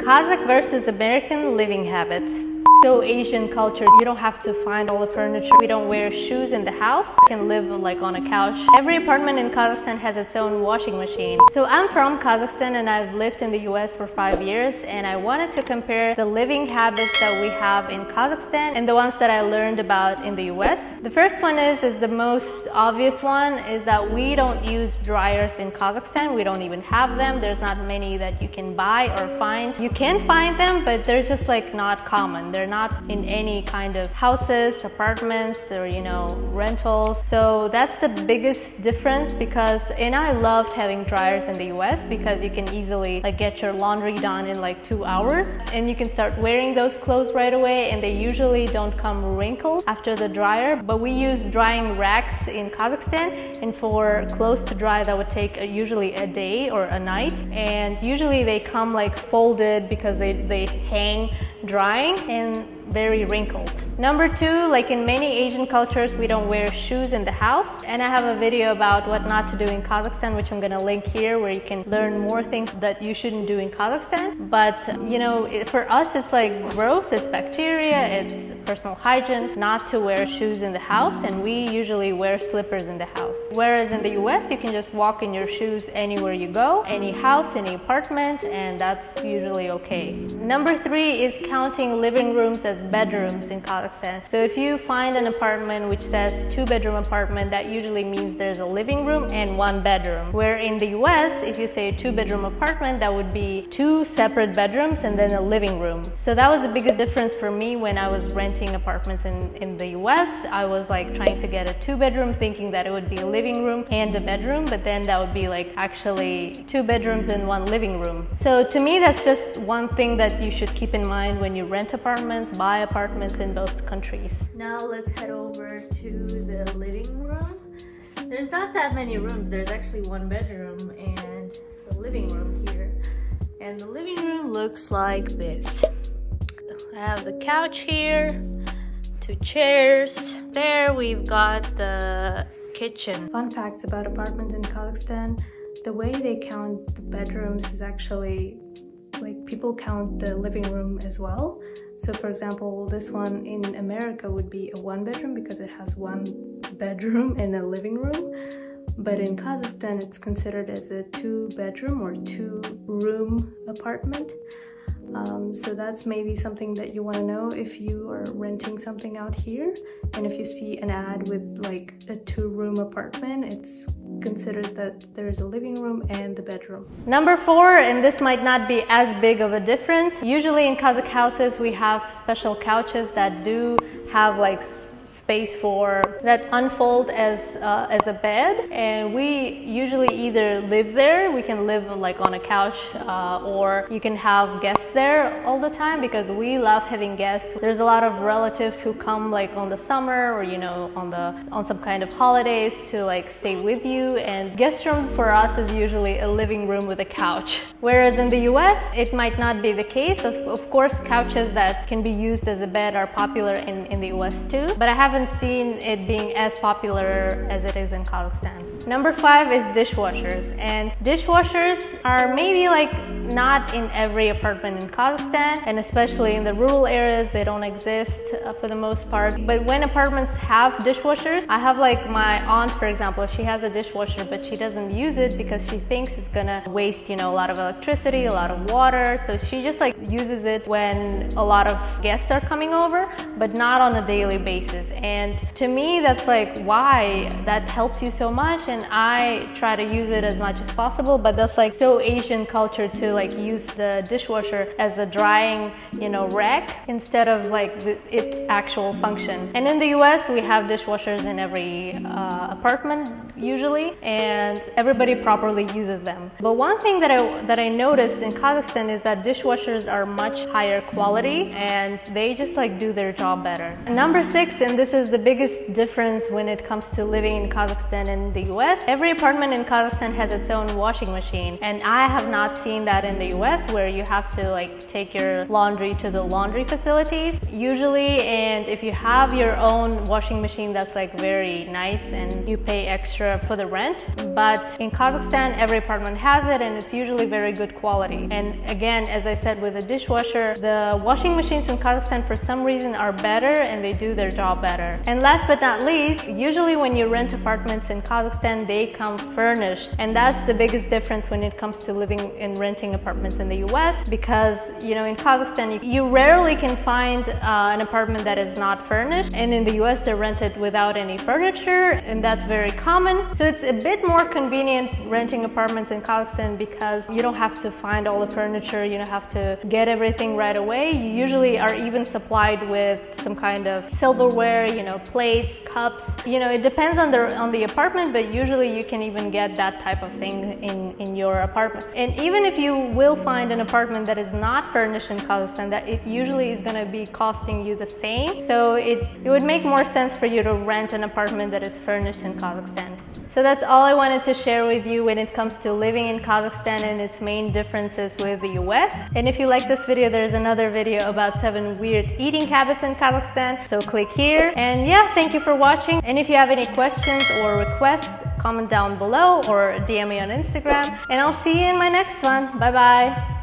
Kazakh versus American living habits. So Asian culture, you don't have to find all the furniture. We don't wear shoes in the house. We can live like on a couch. Every apartment in Kazakhstan has its own washing machine. So I'm from Kazakhstan and I've lived in the US for 5 years, and I wanted to compare the living habits that we have in Kazakhstan and the ones that I learned about in the US. The first one is the most obvious one, is that we don't use dryers in Kazakhstan. We don't even have them. There's not many that you can buy or find. You can find them, but they're just like not common. They're not in any kind of houses, apartments, or rentals. So that's the biggest difference, because I loved having dryers in the US because you can easily get your laundry done in 2 hours, and you can start wearing those clothes right away, and they usually don't come wrinkled after the dryer. But we use drying racks in Kazakhstan, and for clothes to dry that would take usually a day or a night, and usually they come folded because they hang drying and very wrinkled. Number 2, in many Asian cultures, we don't wear shoes in the house, and I have a video about what not to do in Kazakhstan, which I'm gonna link here, where you can learn more things that you shouldn't do in Kazakhstan. But for us it's gross, it's bacteria, it's personal hygiene not to wear shoes in the house, and we usually wear slippers in the house. Whereas in the US you can just walk in your shoes anywhere you go, any house, any apartment, and that's usually okay. Number 3 is counting living rooms as bedrooms in Kazakhstan. So if you find an apartment which says 2-bedroom apartment, that usually means there's a living room and 1 bedroom. Where in the US, if you say 2-bedroom apartment, that would be 2 separate bedrooms and then a living room. So that was the biggest difference for me when I was renting apartments in the US. I was trying to get a 2-bedroom, thinking that it would be a living room and a bedroom, but then that would be actually 2 bedrooms and 1 living room. So to me, that's just one thing that you should keep in mind when you rent apartments, buy apartments in both countries. Now let's head over to the living room. There's not that many rooms. There's actually 1 bedroom and the living room here. And the living room looks like this. I have the couch here, 2 chairs. There we've got the kitchen. Fun facts about apartments in Kazakhstan. The way they count the bedrooms is actually people count the living room as well. So for example, this one in America would be a 1 bedroom because it has 1 bedroom and a living room. But in Kazakhstan, it's considered as a 2 bedroom or 2 room apartment. So that's maybe something that you want to know if you are renting something out here. And if you see an ad with a 2 room apartment, it's considered that there is a living room and the bedroom. Number 4, and this might not be as big of a difference. Usually in Kazakh houses, we have special couches that do have space for that unfold as a bed, and we usually either live there, we can live on a couch, or you can have guests there all the time because we love having guests. There's a lot of relatives who come on the summer or on some kind of holidays to stay with you, and guest room for us is usually a living room with a couch. Whereas in the US it might not be the case. Of course, couches that can be used as a bed are popular in the US too, but I haven't seen it being as popular as it is in Kazakhstan. Number 5 is dishwashers, and dishwashers are maybe not in every apartment in Kazakhstan, and especially in the rural areas they don't exist for the most part. But when apartments have dishwashers, I have my aunt, for example, she has a dishwasher, but she doesn't use it because she thinks it's gonna waste a lot of electricity, a lot of water, so she just uses it when a lot of guests are coming over, but not on a daily basis. And to me, that's why that helps you so much, and I try to use it as much as possible. But that's so Asian culture to use the dishwasher as a drying rack instead of its actual function. And in the US we have dishwashers in every apartment usually, and everybody properly uses them. But one thing that I noticed in Kazakhstan is that dishwashers are much higher quality, and they just do their job better. Number 6, and this is the biggest difference when it comes to living in Kazakhstan and the US, US, every apartment in Kazakhstan has its own washing machine, and I have not seen that in the US, where you have to like take your laundry to the laundry facilities usually. And if you have your own washing machine, that's like very nice and you pay extra for the rent. But in Kazakhstan, every apartment has it, and it's usually very good quality. And again, as I said with the dishwasher, the washing machines in Kazakhstan for some reason are better and they do their job better. And last but not least, usually when you rent apartments in Kazakhstan, they come furnished, and that's the biggest difference when it comes to living and renting apartments in the US, because you know, in Kazakhstan you rarely can find an apartment that is not furnished, and in the US they're rented without any furniture, and that's very common. So it's a bit more convenient renting apartments in Kazakhstan because you don't have to find all the furniture, you don't have to get everything right away. You usually are even supplied with some kind of silverware, you know, plates, cups. You know, it depends on the apartment, but usually you can even get that type of thing in your apartment. And even if you will find an apartment that is not furnished in Kazakhstan, that it usually is going to be costing you the same. So it would make more sense for you to rent an apartment that is furnished in Kazakhstan. So that's all I wanted to share with you when it comes to living in Kazakhstan and its main differences with the US. And if you like this video, there's another video about 7 weird eating habits in Kazakhstan, so click here. And yeah, thank you for watching. And if you have any questions or requests, comment down below or DM me on Instagram. And I'll see you in my next one. Bye bye.